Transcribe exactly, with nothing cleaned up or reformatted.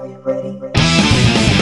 Are you ready?